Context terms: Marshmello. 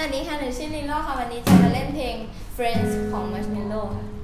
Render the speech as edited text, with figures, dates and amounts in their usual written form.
สวัสดีค่ะหนูชื่อลิลโล่ค่ะวันนี้จะมาเล่นเพลง Friends ของ Marshmello ค่ะ